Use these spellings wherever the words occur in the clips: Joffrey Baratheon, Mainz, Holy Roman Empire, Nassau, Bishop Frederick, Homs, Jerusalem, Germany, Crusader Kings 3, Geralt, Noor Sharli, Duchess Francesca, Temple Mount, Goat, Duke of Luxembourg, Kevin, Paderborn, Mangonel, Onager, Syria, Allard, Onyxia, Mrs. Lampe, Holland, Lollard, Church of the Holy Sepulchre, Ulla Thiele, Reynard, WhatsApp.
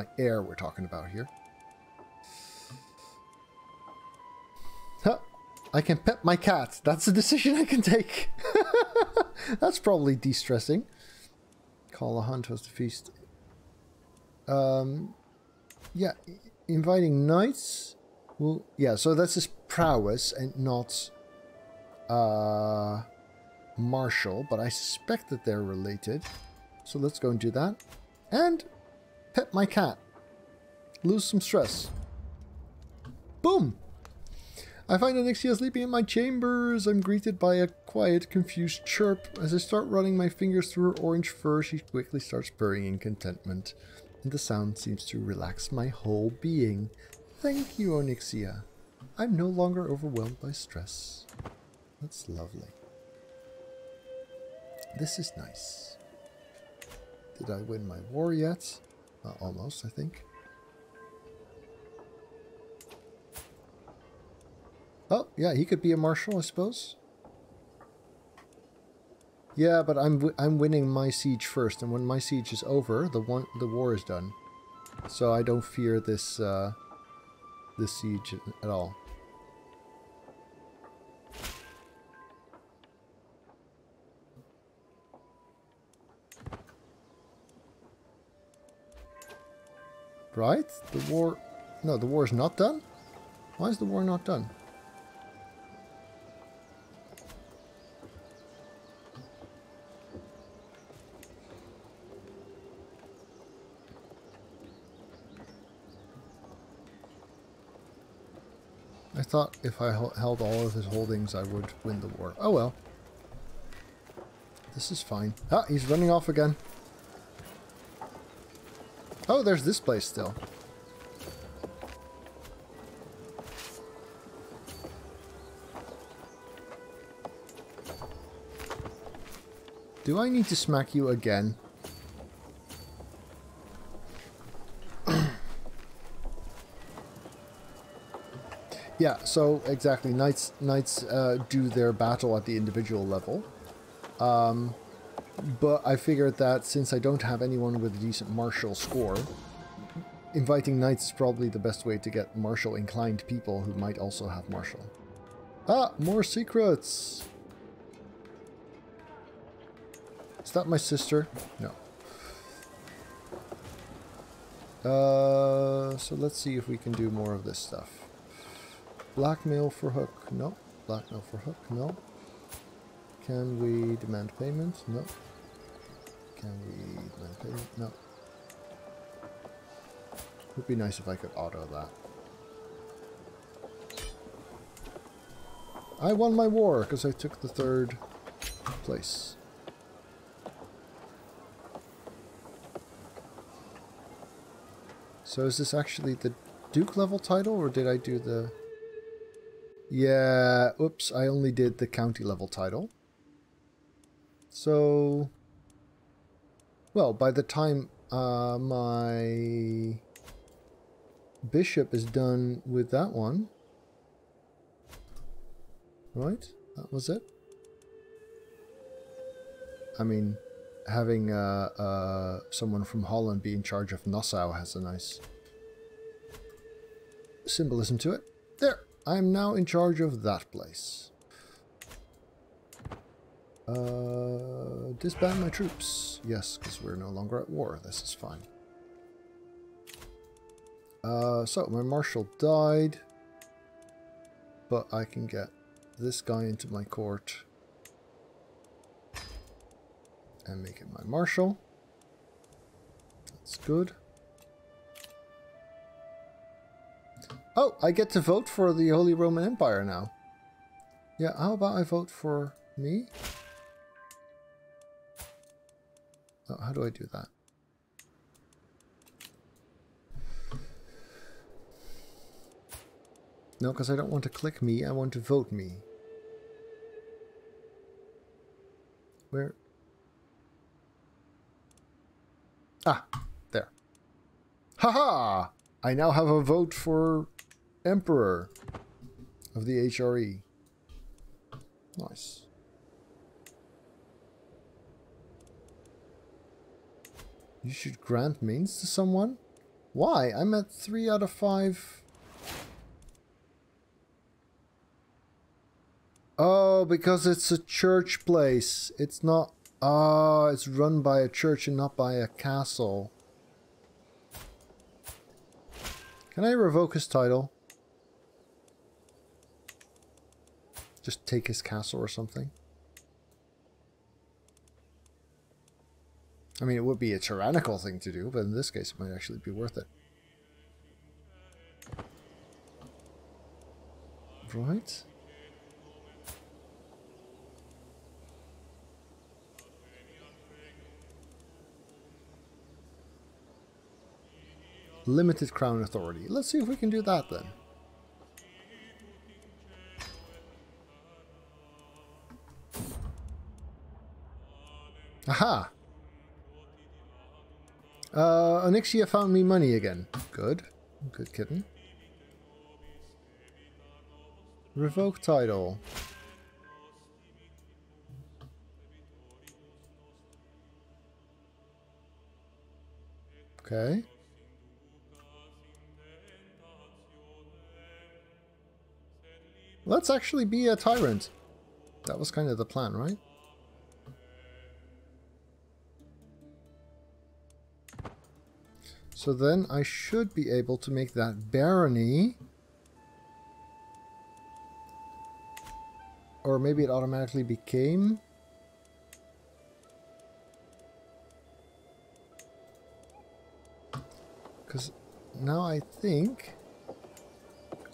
like air we're talking about here. Huh. I can pet my cat. That's a decision I can take. That's probably de-stressing. Call a hunt, host a feast. Yeah, inviting knights. Well, yeah, so that's his prowess and not martial, but I suspect that they're related. So let's go and do that. And pet my cat. Lose some stress. Boom! I find Onyxia sleeping in my chambers. I'm greeted by a quiet, confused chirp. As I start running my fingers through her orange fur, she quickly starts purring in contentment. And the sound seems to relax my whole being. Thank you, Onyxia. I'm no longer overwhelmed by stress. That's lovely. This is nice. Did I win my war yet? Almost, I think. Oh, yeah, he could be a marshal, I suppose. Yeah, but I'm winning my siege first, and when my siege is over, the war is done. So I don't fear this this siege at all. Right? The war... No, the war is not done? Why is the war not done? I thought if I held all of his holdings, I would win the war. Oh well. This is fine. Ah, he's running off again. Oh, there's this place still. Do I need to smack you again? Yeah, so exactly. Knights do their battle at the individual level. But I figured that since I don't have anyone with a decent martial score, inviting knights is probably the best way to get martial inclined people who might also have martial. Ah, more secrets! Is that my sister? No. So let's see if we can do more of this stuff. Blackmail for hook, no. Blackmail for hook, no. Can we demand payment? No. Can we demand payment? No. It would be nice if I could auto that. I won my war because I took the third place. So is this actually the Duke level title, or did I do the... Yeah, oops, I only did the county level title. So, well, by the time my bishop is done with that one, right? That was it. I mean, having someone from Holland be in charge of Nassau has a nice symbolism to it. There, I'm now in charge of that place. Disband my troops. Yes, because we're no longer at war. This is fine. So, my marshal died. But I can get this guy into my court. And make it my marshal. That's good. Oh, I get to vote for the Holy Roman Empire now. Yeah, how about I vote for me? Oh, how do I do that? No, because I don't want to click me. I want to vote me. Where? Ah, there. Haha! I now have a vote for Emperor of the HRE. Nice. You should grant Mainz to someone? Why? I'm at 3 out of 5. Oh, because it's a church place. It's not... Oh, it's run by a church and not by a castle. Can I revoke his title? Just take his castle or something. I mean, it would be a tyrannical thing to do, but in this case it might actually be worth it. Right. Limited crown authority. Let's see if we can do that then. Aha! Onyxia found me money again. Good. Good kitten. Revoke title. Okay. Let's actually be a tyrant. That was kind of the plan, right? So then I should be able to make that barony. Or maybe it automatically became. Because now I think...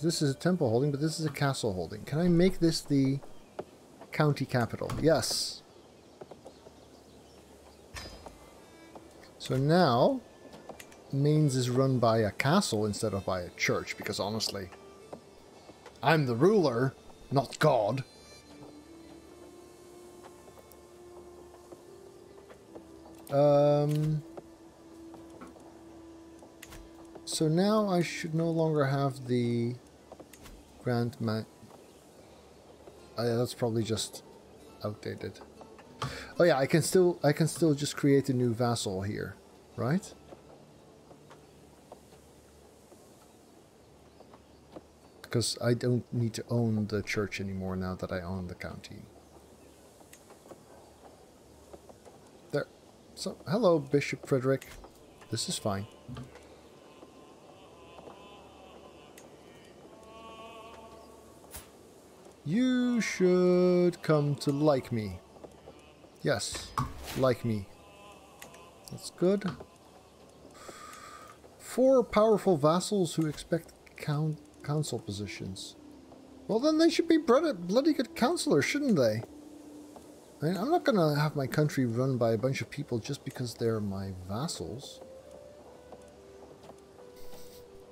This is a temple holding, but this is a castle holding. Can I make this the county capital? Yes. So now... Mainz is run by a castle instead of by a church, because honestly, I'm the ruler, not God. So now I should no longer have the Grand Ma... that's probably just outdated. Oh yeah, I can still just create a new vassal here, right? Because I don't need to own the church anymore now that I own the county. There. So, hello, Bishop Frederick. This is fine. You should come to like me. Yes, like me. That's good. 4 powerful vassals who expect council positions. Well, then they should be bloody good counselors, shouldn't they? I mean, I'm not gonna have my country run by a bunch of people just because they're my vassals.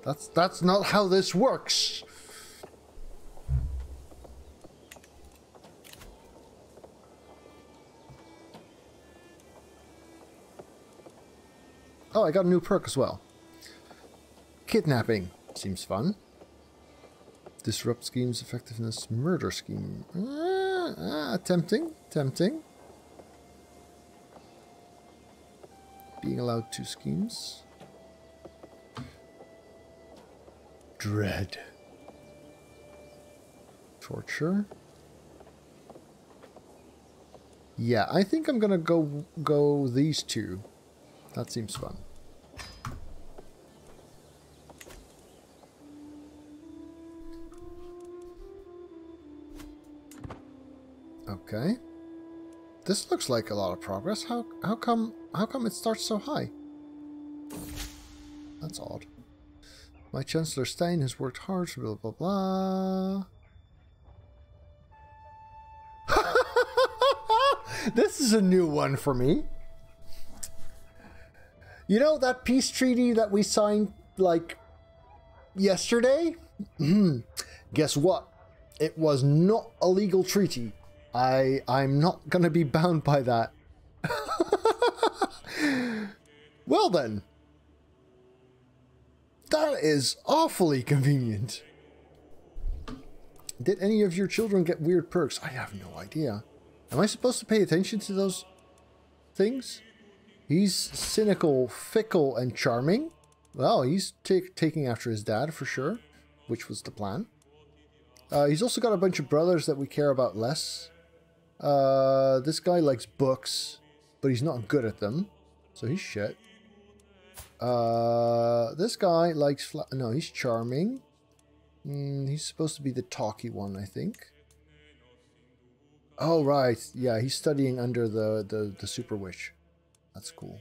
That's not how this works. Oh, I got a new perk as well. Kidnapping seems fun. Disrupt schemes, effectiveness, murder scheme. Tempting, tempting. Being allowed 2 schemes. Dread. Torture. Yeah, I think I'm gonna go these 2. That seems fun. Okay. This looks like a lot of progress. How come it starts so high? That's odd. My Chancellor Stein has worked hard for blah blah blah. This is a new one for me. You know that peace treaty that we signed like yesterday? Guess what? It was not a legal treaty. I'm not going to be bound by that. Well then. That is awfully convenient. Did any of your children get weird perks? I have no idea. Am I supposed to pay attention to those things? He's cynical, fickle, and charming. Well, he's taking after his dad for sure, which was the plan. He's also got a bunch of brothers that we care about less. This guy likes books, but he's not good at them, so he's shit. This guy likes... no, he's charming. He's supposed to be the talky one, I think. Oh, right. Yeah, he's studying under the super witch. That's cool.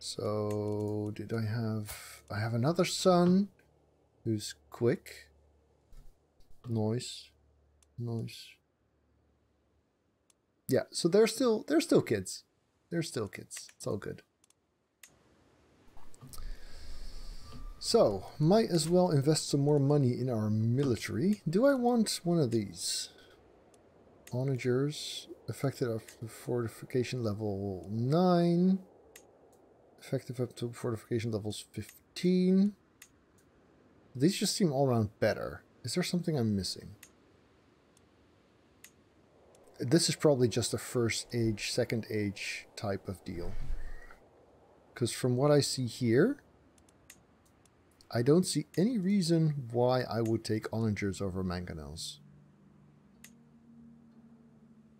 So, did I have... I have another son who's quick. Noise. Noise. Yeah, so they're still kids. They're still kids. It's all good. So, might as well invest some more money in our military. Do I want one of these? Onagers. Affected up to fortification level 9. Effective up to fortification levels 15. These just seem all around better. Is there something I'm missing? This is probably just a first age, second age type of deal. Because from what I see here, I don't see any reason why I would take Onagers over Mangonels.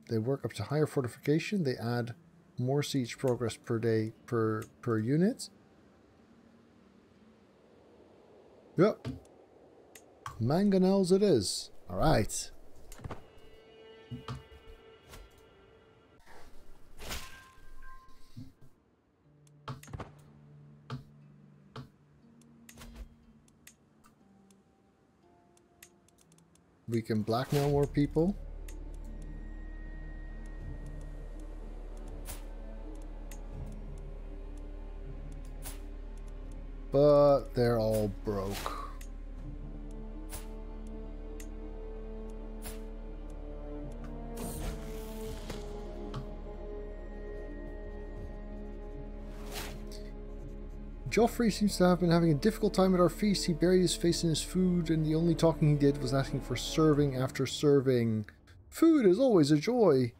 They work up to higher fortification. They add more siege progress per day per unit. Yep. Mangonels it is. All right. We can blackmail more people. But they're all broke. Joffrey seems to have been having a difficult time at our feast. He buried his face in his food, and the only talking he did was asking for serving after serving. Food is always a joy.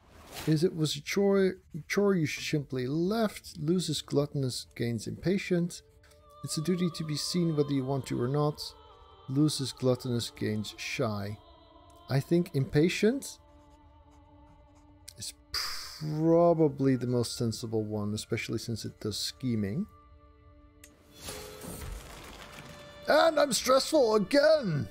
As it was a chore you simply left. Loses gluttonous, gains impatient. It's a duty to be seen whether you want to or not. Loses gluttonous, gains shy. I think impatient is probably the most sensible one, especially since it does scheming. And I'm stressful again!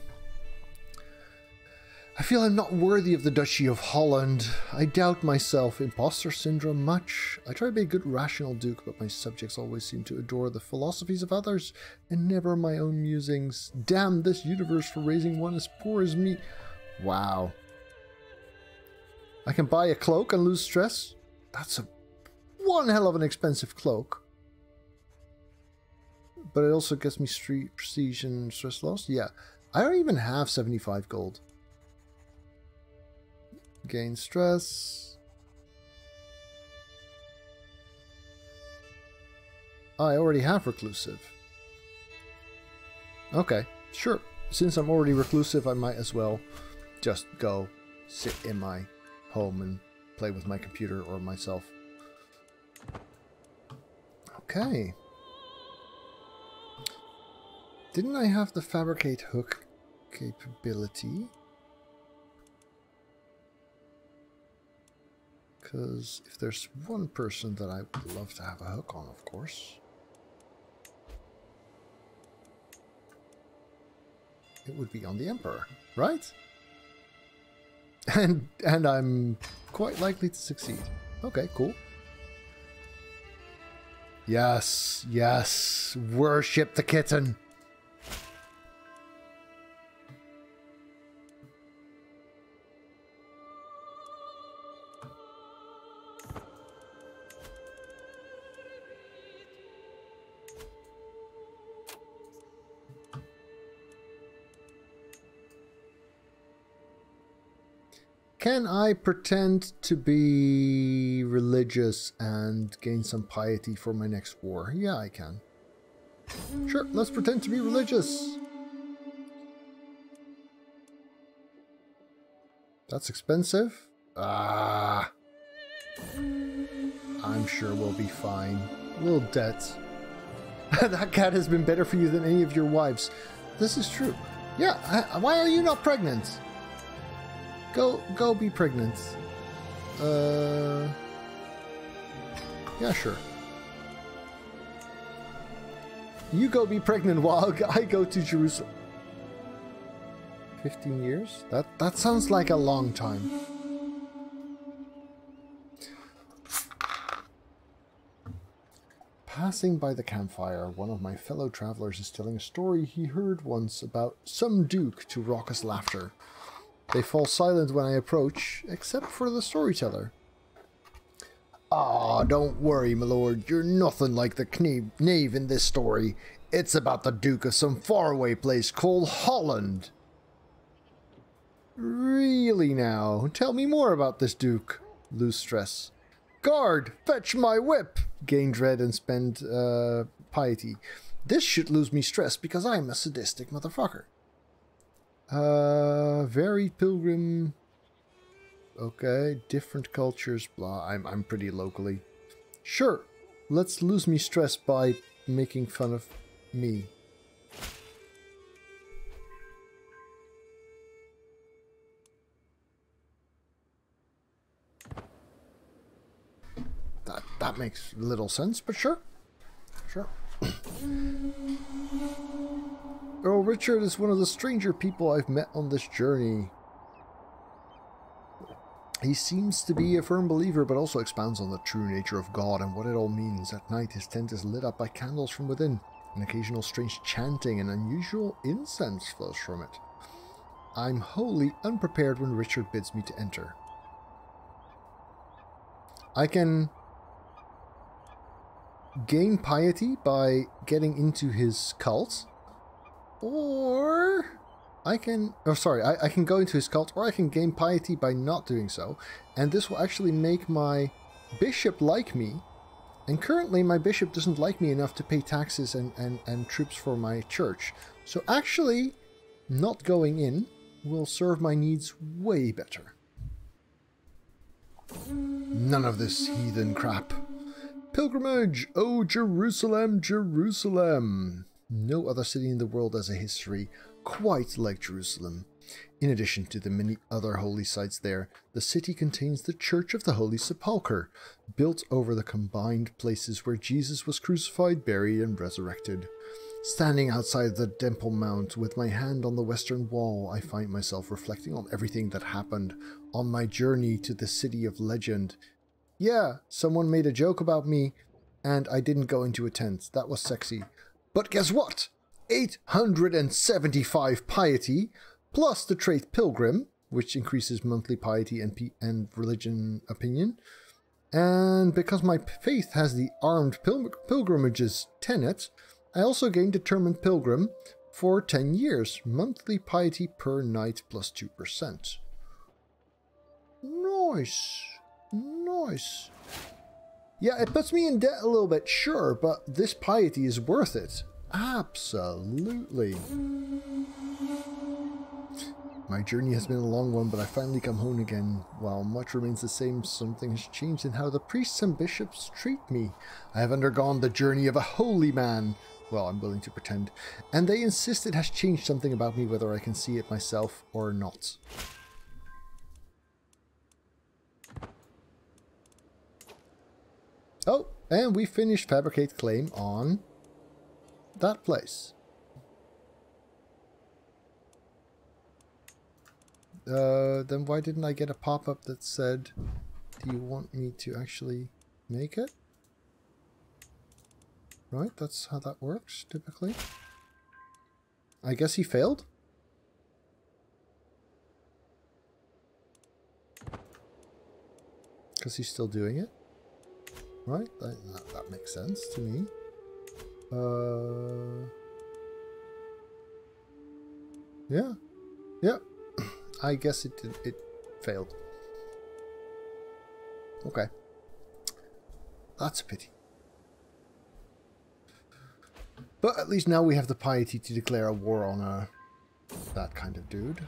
I feel I'm not worthy of the Duchy of Holland. I doubt myself. Imposter syndrome much. I try to be a good rational duke, but my subjects always seem to adore the philosophies of others and never my own musings. Damn this universe for raising one as poor as me. Wow. I can buy a cloak and lose stress? That's a one hell of an expensive cloak. But it also gets me street prestige and stress loss. Yeah. I don't even have 75 gold. Gain stress. I already have reclusive. Okay, sure. Since I'm already reclusive, I might as well just go sit in my home and play with my computer or myself. Okay. Didn't I have the fabricate hook capability? Because if there's one person that I would love to have a hook on, of course, it would be on the Emperor, right? And I'm quite likely to succeed. Okay, cool. Yes, yes, worship the kitten. Can I pretend to be religious and gain some piety for my next war? Yeah, I can. Sure, let's pretend to be religious. That's expensive. Ah. I'm sure we'll be fine. Little debts. That cat has been better for you than any of your wives. This is true. Yeah, why are you not pregnant? Go be pregnant. Yeah, sure. You go be pregnant while I go to Jerusalem. 15 years? That sounds like a long time. Passing by the campfire, one of my fellow travelers is telling a story he heard once about some duke to raucous laughter. They fall silent when I approach, except for the storyteller. Ah, don't worry, my lord. You're nothing like the knave in this story. It's about the duke of some faraway place called Holland. Really now? Tell me more about this duke. Lose stress. Guard, fetch my whip! Gain dread and spend piety. This should lose me stress because I'm a sadistic motherfucker. Varied pilgrim. Okay, different cultures, blah. I'm pretty locally. Sure, let's lose me stress by making fun of me. That makes little sense, but sure. Sure. Earl Richard is one of the stranger people I've met on this journey. He seems to be a firm believer, but also expounds on the true nature of God and what it all means. At night, his tent is lit up by candles from within. An occasional strange chanting and unusual incense flows from it. I'm wholly unprepared when Richard bids me to enter. I can gain piety by getting into his cult, or I can, oh sorry, I can go into his cult, or I can gain piety by not doing so, and this will actually make my bishop like me, and currently my bishop doesn't like me enough to pay taxes and troops for my church, so actually not going in will serve my needs way better. None of this heathen crap. Pilgrimage! Oh, Jerusalem, Jerusalem! No other city in the world has a history quite like Jerusalem. In addition to the many other holy sites there, the city contains the Church of the Holy Sepulchre, built over the combined places where Jesus was crucified, buried, and resurrected. Standing outside the Temple Mount with my hand on the western wall, I find myself reflecting on everything that happened on my journey to the city of legend. Yeah, someone made a joke about me, and I didn't go into a tent. That was sexy. But guess what? 875 piety, plus the trait pilgrim, which increases monthly piety and religion opinion. And because my faith has the armed pilgrimages tenet, I also gain determined pilgrim for 10 years. Monthly piety per night plus 2%. Nice. Nice. Yeah, it puts me in debt a little bit, sure, but this piety is worth it. Absolutely. My journey has been a long one, but I finally come home again. While much remains the same, something has changed in how the priests and bishops treat me. I have undergone the journey of a holy man. Well, I'm willing to pretend. And they insist it has changed something about me, whether I can see it myself or not. Oh, and we finished Fabricate Claim on that place. Then why didn't I get a pop-up that said, do you want me to actually make it? Right, that's how that works, typically. I guess he failed? Because he's still doing it. Right, that makes sense to me. Yeah. Yep. Yeah. I guess it failed. Okay. That's a pity. But at least now we have the piety to declare a war on that kind of dude.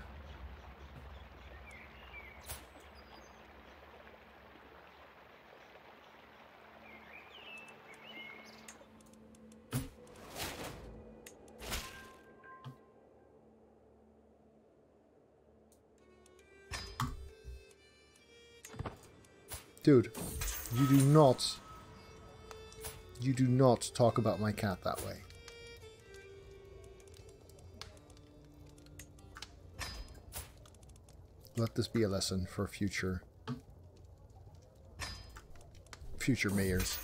Dude, you do not... You do not talk about my cat that way. Let this be a lesson for future mayors.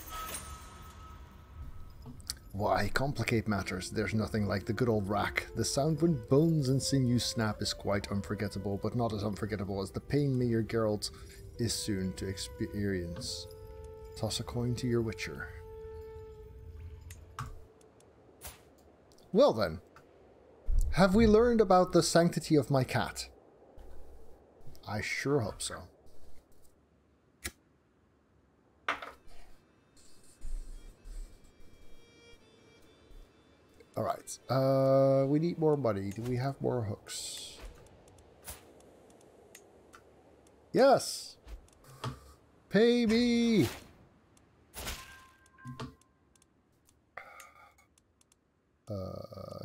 Why complicate matters? There's nothing like the good old rack. The sound when bones and sinews snap is quite unforgettable, but not as unforgettable as the pain Mayor Geralt is soon to experience. Toss a coin to your witcher. Well then, have we learned about the sanctity of my cat? I sure hope so. Alright, we need more money. Do we have more hooks? Yes! Pay me!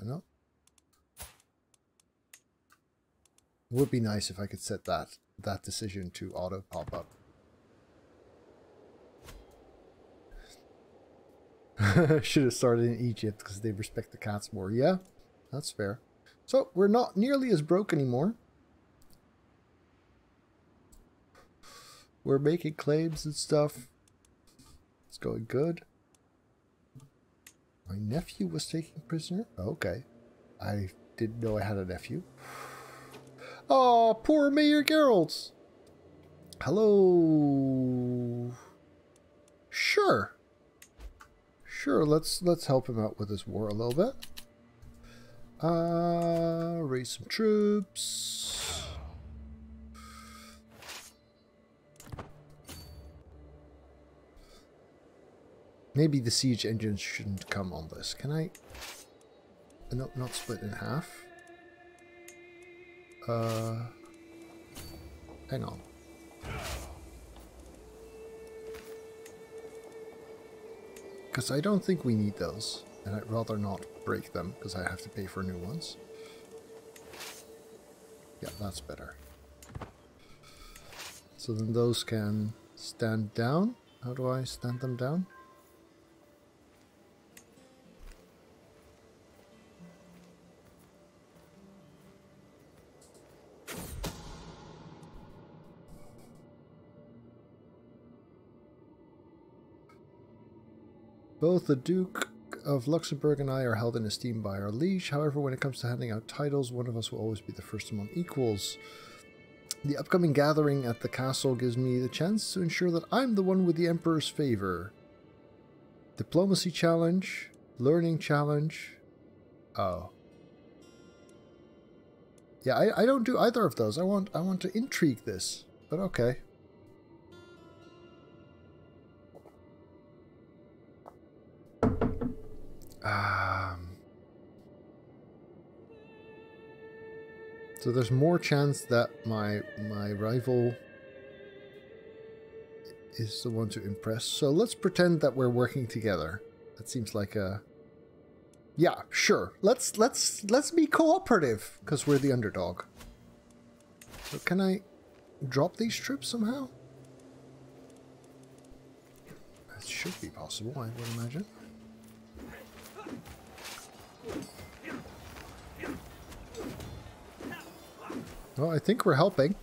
No. It would be nice if I could set that decision to auto pop up. Should have started in Egypt because they respect the cats more. Yeah, that's fair. So we're not nearly as broke anymore. We're making claims and stuff. It's going good. My nephew was taken prisoner. Okay. I didn't know I had a nephew. Oh, poor Mayor Geralt. Hello. Sure. Sure, let's help him out with his war a little bit. Raise some troops. Maybe the siege engines shouldn't come on this. Can I? No, not split in half. Hang on. Because I don't think we need those, and I'd rather not break them because I have to pay for new ones. Yeah, that's better. So then those can stand down. How do I stand them down? Both the Duke of Luxembourg and I are held in esteem by our liege. However, when it comes to handing out titles, one of us will always be the first among equals. The upcoming gathering at the castle gives me the chance to ensure that I'm the one with the Emperor's favor. Diplomacy challenge, learning challenge. Oh. Yeah, I don't do either of those. I want to intrigue this, but okay. So there's more chance that my rival is the one to impress. So let's pretend that we're working together. That seems like a... Yeah, sure. Let's be cooperative because we're the underdog. So can I drop these troops somehow? That should be possible, I would imagine. Well, I think we're helping.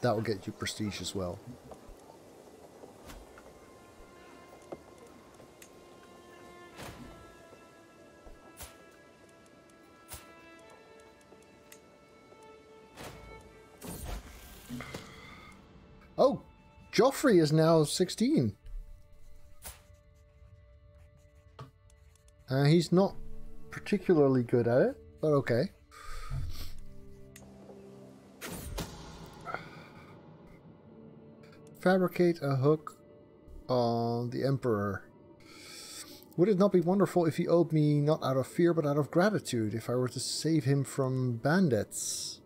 That will get you prestige as well. Oh, Joffrey is now 16. He's not particularly good at it, but okay. Fabricate a hook on the Emperor. Would it not be wonderful if he owed me not out of fear but out of gratitude if I were to save him from bandits?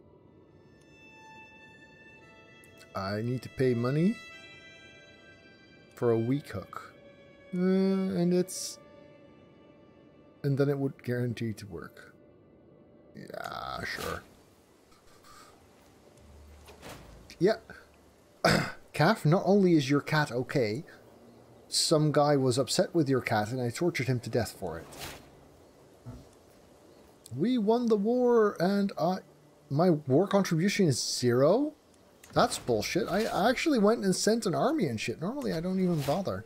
I need to pay money for a weak hook. And then it would guarantee to work. Yeah, sure. Yeah. Calf, not only is your cat okay, some guy was upset with your cat and I tortured him to death for it. We won the war and my war contribution is 0? That's bullshit. I actually went and sent an army and shit. Normally I don't even bother.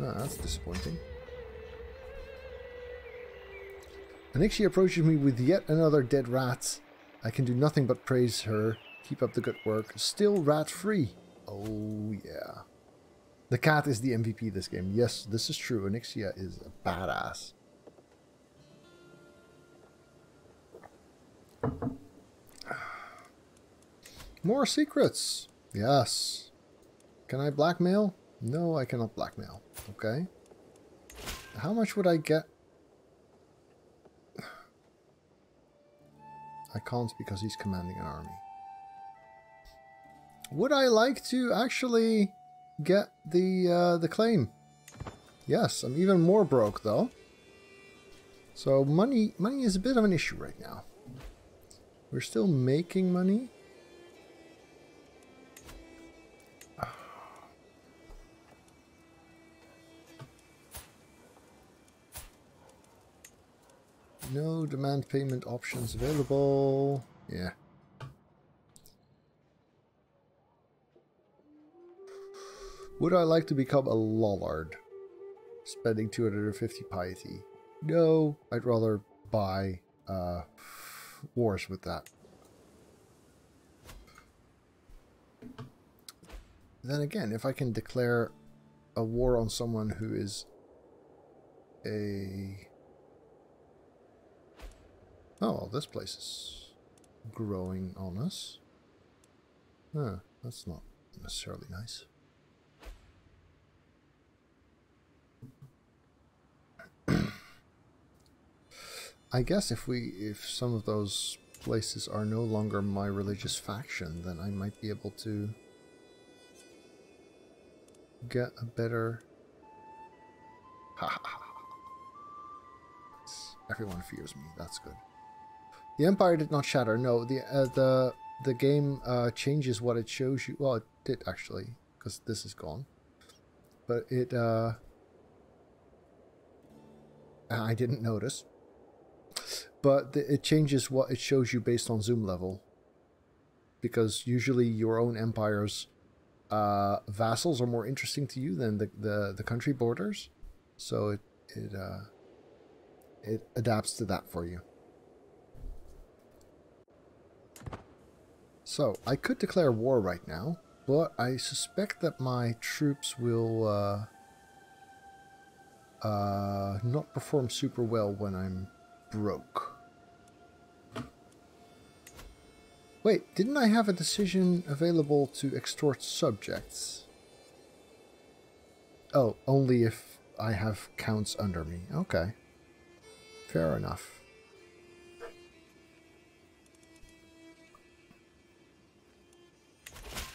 Oh, that's disappointing. Onyxia approaches me with yet another dead rat. I can do nothing but praise her. Keep up the good work. Still rat-free. Oh, yeah. The cat is the MVP this game. Yes, this is true. Onyxia is a badass. More secrets. Yes. Can I blackmail? No, I cannot blackmail. Okay. How much would I get? I can't because he's commanding an army. Would I like to actually get the claim? Yes, I'm even more broke though. So money is a bit of an issue right now. We're still making money. No demand payment options available. Yeah. Would I like to become a Lollard? Spending 250 piety. No, I'd rather buy wars with that. Then again, if I can declare a war on someone who is a... Oh, this place is growing on us. Huh, that's not necessarily nice. I guess if some of those places are no longer my religious faction, then I might be able to get a better... Everyone fears me, that's good. The Empire did not shatter. No, the game changes what it shows you. Well, it did actually, because this is gone. But it... I didn't notice. But it changes what it shows you based on zoom level. Because usually your own empire's vassals are more interesting to you than the country borders. So it adapts to that for you. So, I could declare war right now, but I suspect that my troops will not perform super well when I'm broke. Wait, didn't I have a decision available to extort subjects? Oh, only if I have counts under me. Okay. Fair enough.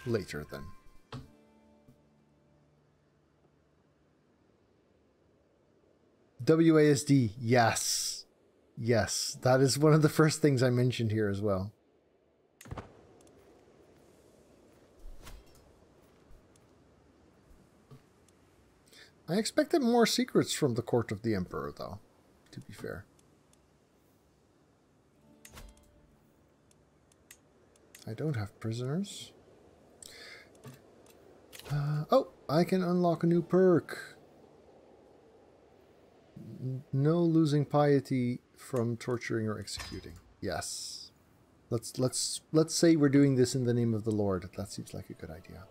Later then. WASD, yes. Yes, that is one of the first things I mentioned here as well. I expected more secrets from the court of the Emperor, though, to be fair. I don't have prisoners. Oh, I can unlock a new perk. No losing piety from torturing or executing. Yes. Let's say we're doing this in the name of the Lord. That seems like a good idea.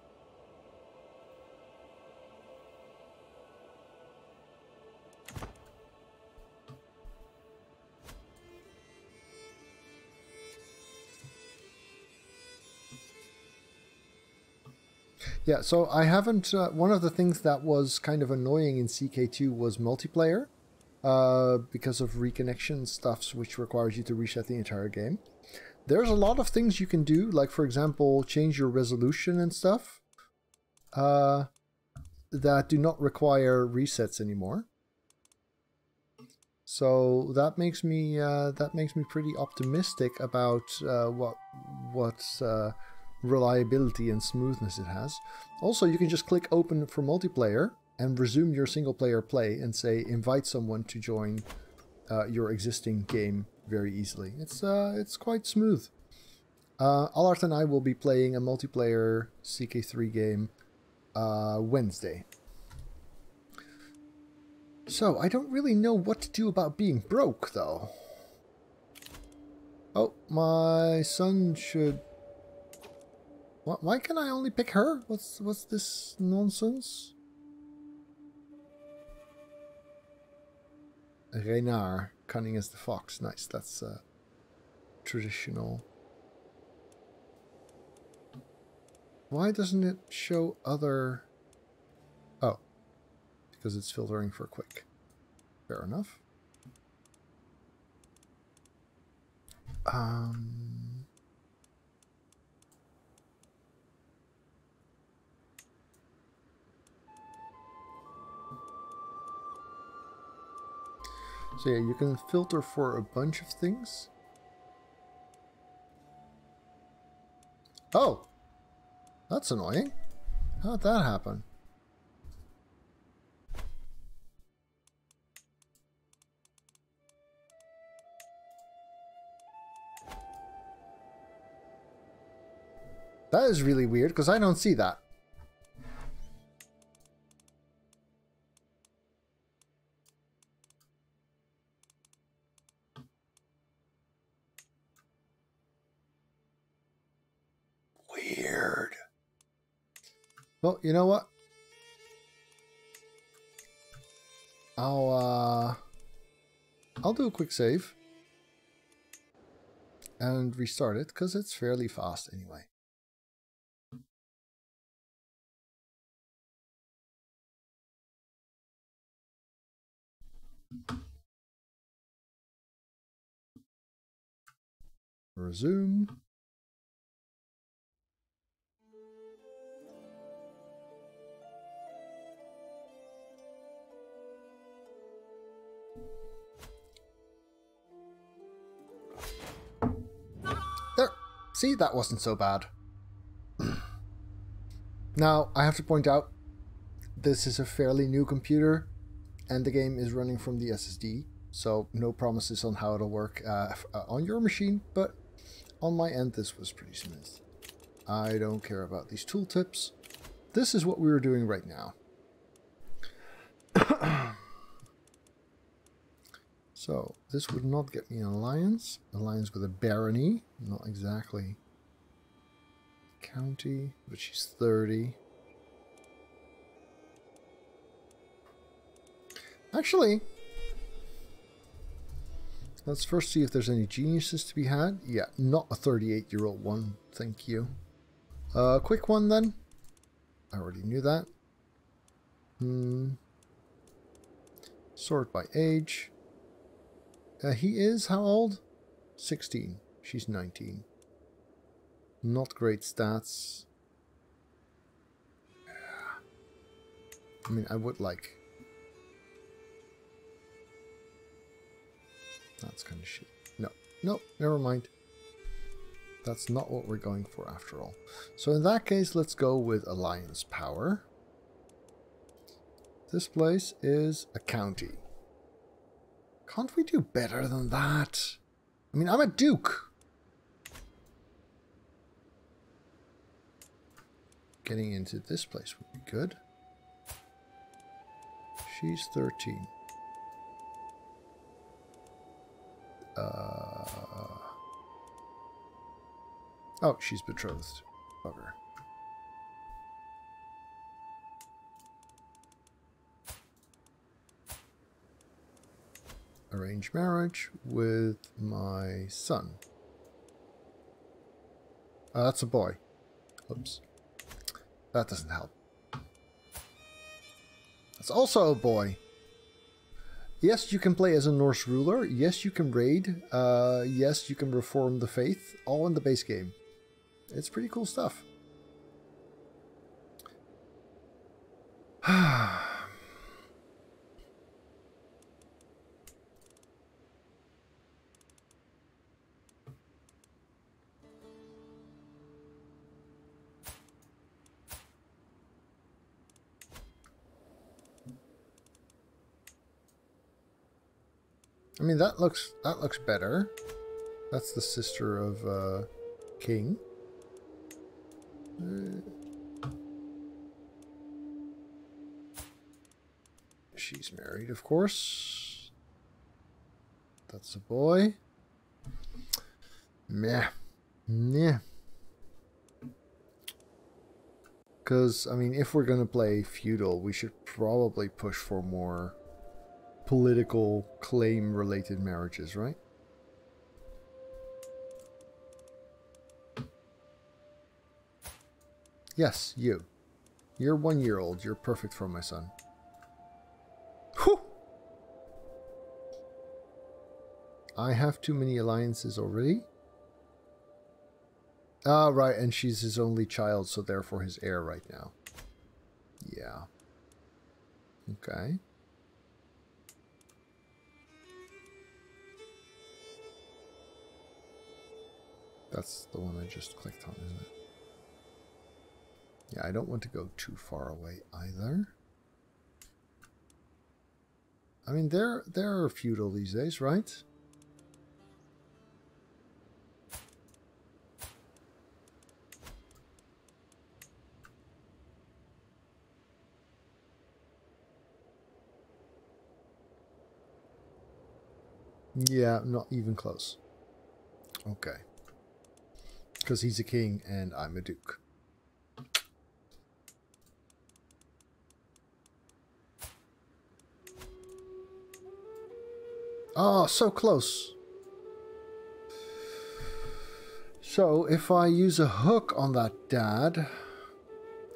Yeah, so I haven't... one of the things that was kind of annoying in CK2 was multiplayer, because of reconnection stuffs, which requires you to reset the entire game. There's a lot of things you can do, like, for example, change your resolution and stuff, that do not require resets anymore. So that makes me pretty optimistic about what reliability and smoothness it has. Also, you can just click open for multiplayer and resume your single player play and say invite someone to join your existing game very easily. It's quite smooth. Allard and I will be playing a multiplayer CK3 game Wednesday. So, I don't really know what to do about being broke, though. Oh, my son should... What? Why can I only pick her? What's this nonsense? Reynard, cunning as the fox. Nice, that's traditional. Why doesn't it show other... Oh. Because it's filtering for quick. Fair enough. So yeah, you can filter for a bunch of things. Oh! That's annoying. How'd that happen? That is really weird, because I don't see that. Weird. Well, you know what? I'll do a quick save. And restart it, because it's fairly fast anyway. Resume. There. See, that wasn't so bad. Now, I have to point out, this is a fairly new computer, and the game is running from the SSD, so no promises on how it'll work on your machine, but on my end this was pretty smooth. I don't care about these tooltips. This is what we were doing right now. So this would not get me an alliance. Alliance with a barony, not exactly county, but she's 30. Actually, let's first see if there's any geniuses to be had. Yeah, not a 38-year-old one, thank you. Quick one then. I already knew that. Sort by age. He is how old? 16. She's 19. Not great stats. I mean, I would like... That's kind of shit. No, no, never mind. That's not what we're going for after all. So in that case, let's go with alliance power. This place is a county. Can't we do better than that? I mean, I'm a duke. Getting into this place would be good. She's 13. Oh, she's betrothed. Bugger. Arrange marriage with my son. Oh, that's a boy. Oops. That doesn't help. That's also a boy. Yes, you can play as a Norse ruler. Yes, you can raid. Yes, you can reform the faith. All in the base game. It's pretty cool stuff. I mean, that looks better. That's the sister of King. She's married, of course. That's a boy. Meh. Meh. Because, I mean, if we're going to play feudal, we should probably push for more political claim-related marriages, right? Yes, you. You're 1 year old. You're perfect for my son. Whew! I have too many alliances already. Ah, right, and she's his only child, so therefore his heir right now. Yeah. Okay. That's the one I just clicked on, isn't it? Yeah, I don't want to go too far away either. I mean, they're feudal these days, right? Yeah, not even close. Okay. Because he's a king and I'm a duke. Oh, so close. So if I use a hook on that dad,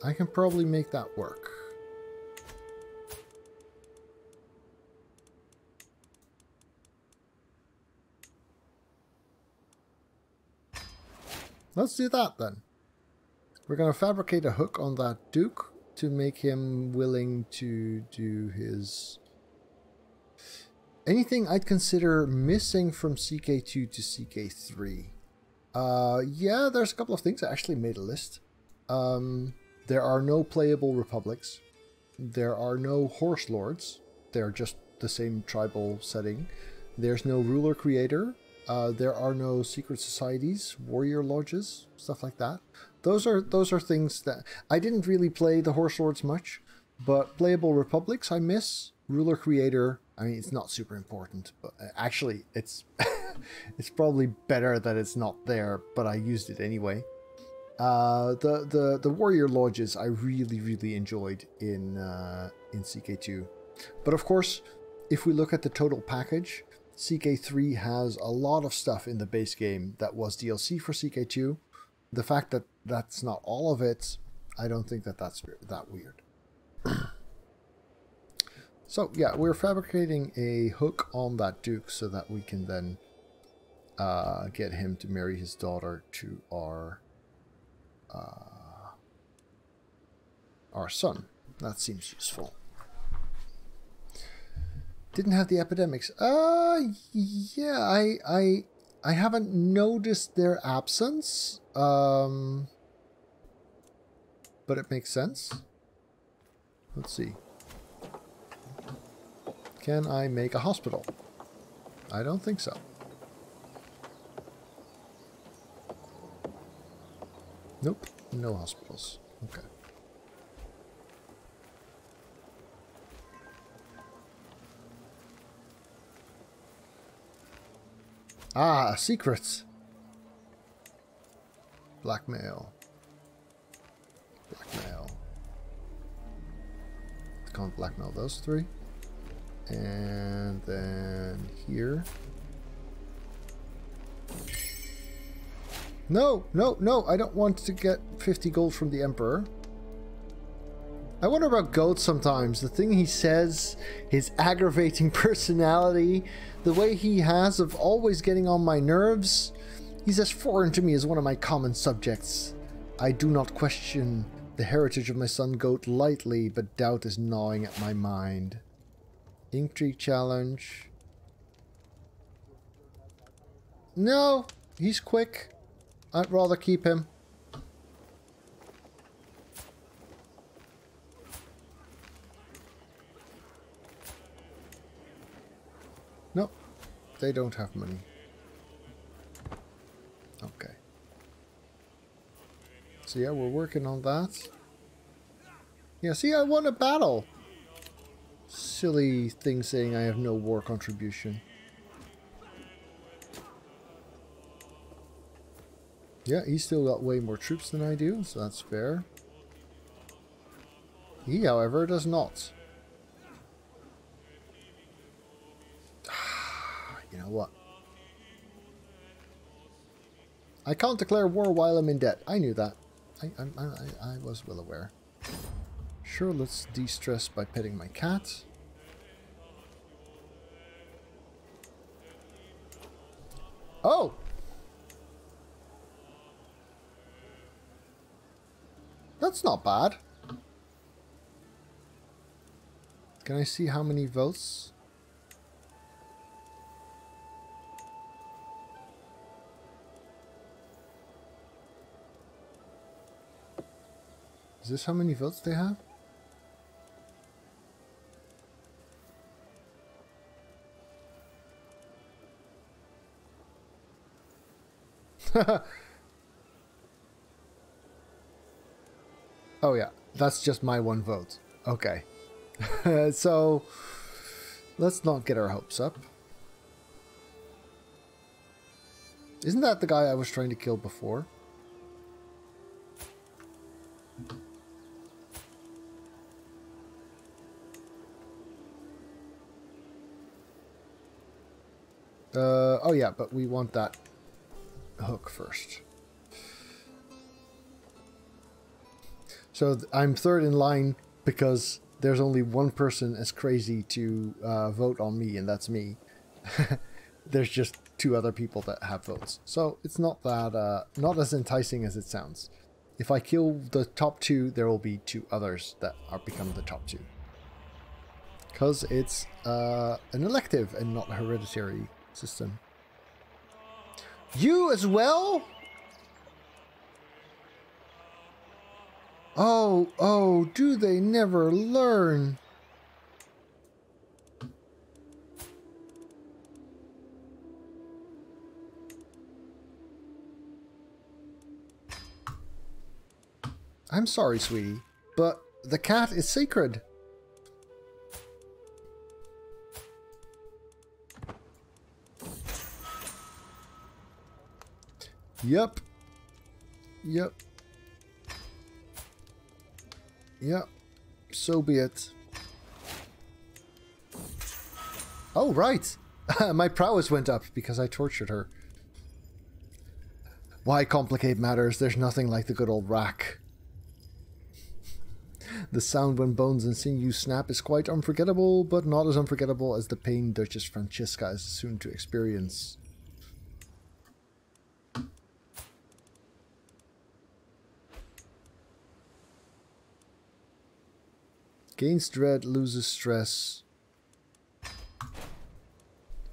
I can probably make that work. Let's do that then. We're going to fabricate a hook on that duke to make him willing to do his... Anything I'd consider missing from CK2 to CK3. Yeah, there's a couple of things. I actually made a list. There are no playable republics. There are no horse lords. They're just the same tribal setting. There's no ruler creator. There are no secret societies, warrior lodges, stuff like that. Those are things that... I didn't really play the horse lords much, but playable republics I miss. Ruler creator... I mean, it's not super important, but actually, it's it's probably better that it's not there, but I used it anyway. The warrior lodges I really enjoyed in CK2, but of course, if we look at the total package, CK3 has a lot of stuff in the base game that was DLC for CK2. The fact that that's not all of it, I don't think that that's that weird. So, yeah, we're fabricating a hook on that duke so that we can then get him to marry his daughter to our son. That seems useful. Didn't have the epidemics. Yeah, I haven't noticed their absence, but it makes sense. Let's see. Can I make a hospital? I don't think so. Nope, no hospitals. Okay. Ah, secrets. Blackmail. Blackmail. Can't blackmail those three. And then here. No, no, no, I don't want to get 50 gold from the Emperor. I wonder about Goat sometimes. The thing he says, his aggravating personality, the way he has of always getting on my nerves. He's as foreign to me as one of my common subjects. I do not question the heritage of my son Goat lightly, but doubt is gnawing at my mind. Intrigue challenge. No, he's quick. I'd rather keep him. No, They don't have money. Okay. So yeah, we're working on that. Yeah, see, I won a battle. Silly thing saying I have no war contribution. Yeah, he's still got way more troops than I do, so that's fair. He, however, does not. You know what? I can't declare war while I'm in debt. I knew that. I was well aware. Sure, let's de-stress by petting my cat. Oh! That's not bad. Can I see how many votes? Is this how many votes they have? Oh yeah, that's just my one vote. Okay. So, let's not get our hopes up. Isn't that the guy I was trying to kill before? Oh yeah, but we want that hook first. So I'm third in line because there's only one person as crazy to vote on me, and that's me. There's just two other people that have votes. So it's not that, not as enticing as it sounds. If I kill the top two, there will be two others that are become the top two. Because it's an elective and not a hereditary system. You as well? Oh, oh, do they never learn? I'm sorry, sweetie, but the cat is sacred. Yep. Yep. Yep. So be it. Oh, right. My prowess went up because I tortured her. Why complicate matters? There's nothing like the good old rack. The sound when bones and sinews snap is quite unforgettable, but not as unforgettable as the pain Duchess Francesca is soon to experience. Gains dread, loses stress.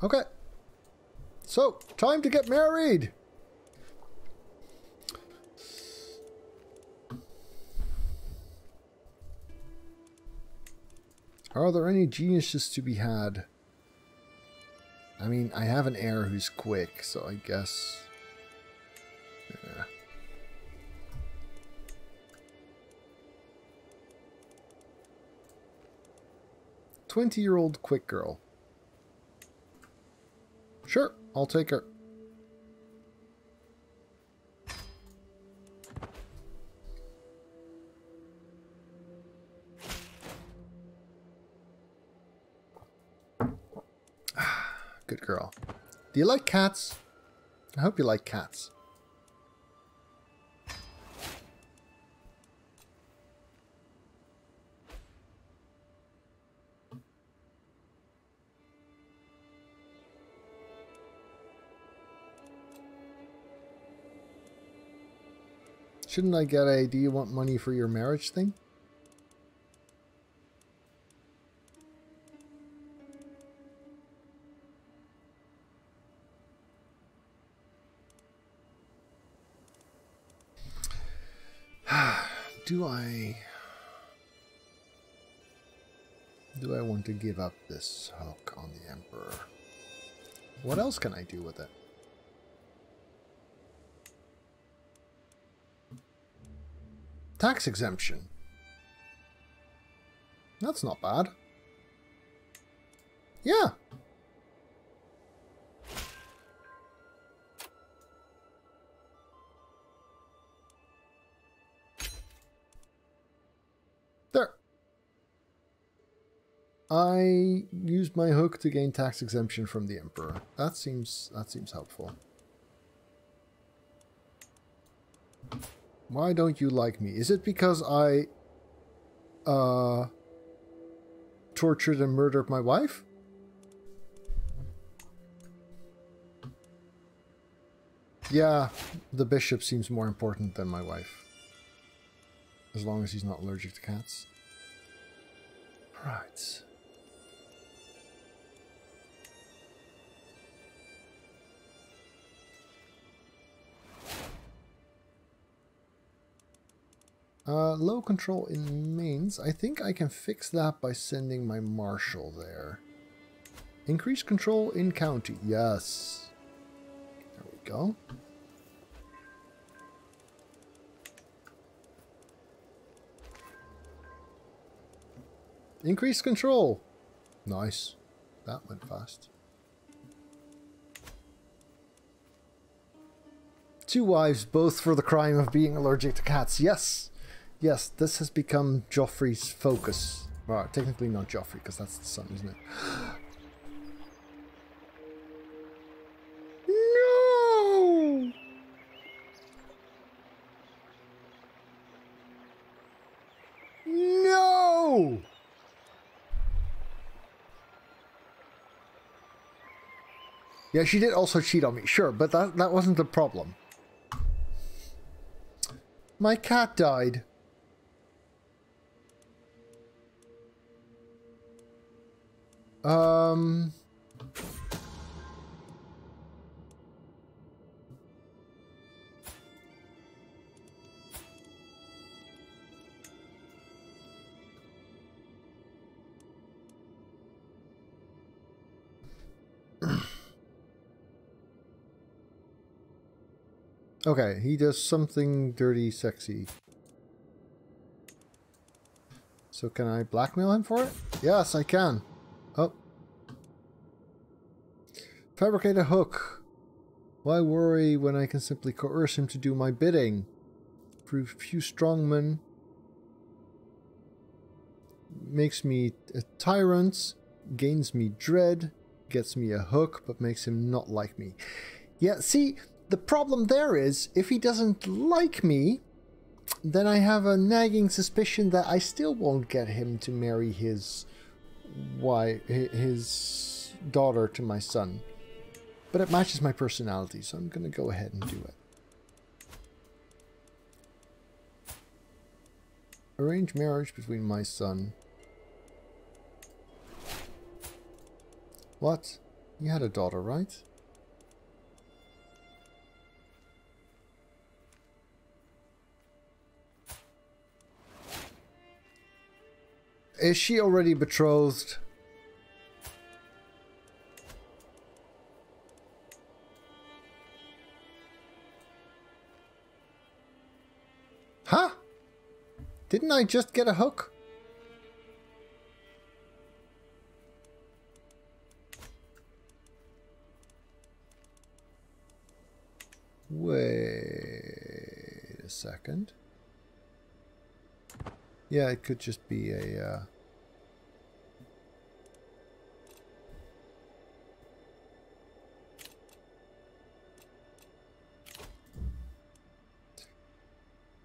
Okay. So, time to get married! Are there any geniuses to be had? I mean, I have an heir who's quick, so I guess... yeah. Twenty-year-old quick girl. Sure, I'll take her. Good girl. Do you like cats? I hope you like cats. Shouldn't I get a do you want money for your marriage thing? Do I want to give up this hook on the Emperor? What else can I do with it? Tax exemption. That's not bad. Yeah. There. I used my hook to gain tax exemption from the Emperor. That seems helpful. Why don't you like me? Is it because I tortured and murdered my wife? Yeah, the bishop seems more important than my wife. As long as he's not allergic to cats. Right. Low control in Mainz. I think I can fix that by sending my marshal there. Increase control in county. Yes. There we go. Increase control. Nice. That went fast. 2 wives, both for the crime of being allergic to cats. Yes. Yes, this has become Joffrey's focus. Well, technically not Joffrey, because that's the son, isn't it? No! No! Yeah, she did also cheat on me, sure, but that wasn't the problem. My cat died. Okay, he does something dirty, sexy. So can I blackmail him for it? Yes, I can. Oh. Fabricate a hook. Why worry when I can simply coerce him to do my bidding? Prove few strongmen. Makes me a tyrant. Gains me dread. Gets me a hook, but makes him not like me. Yeah, see, the problem there is, if he doesn't like me, then I have a nagging suspicion that I still won't get him to marry his daughter to my son. But it matches my personality, so I'm going to go ahead and do it. Arrange marriage between my son. What? You had a daughter, right? Is she already betrothed? Huh? Didn't I just get a hook? Wait a second. Yeah, it could just be a...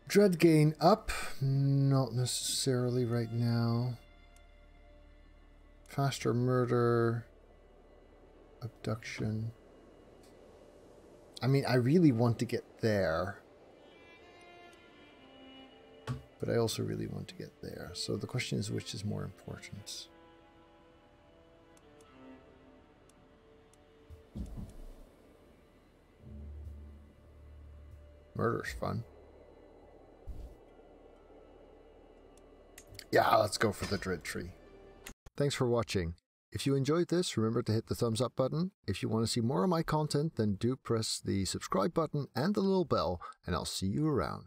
Dread gain up? Not necessarily right now. Faster murder. Abduction. I mean, I really want to get there. But I also really want to get there. So the question is, which is more important? Murder's fun. Yeah, let's go for the dread tree. Thanks for watching. If you enjoyed this, remember to hit the thumbs up button. If you want to see more of my content, then do press the subscribe button and the little bell, and I'll see you around.